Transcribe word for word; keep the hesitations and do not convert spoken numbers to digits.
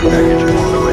package.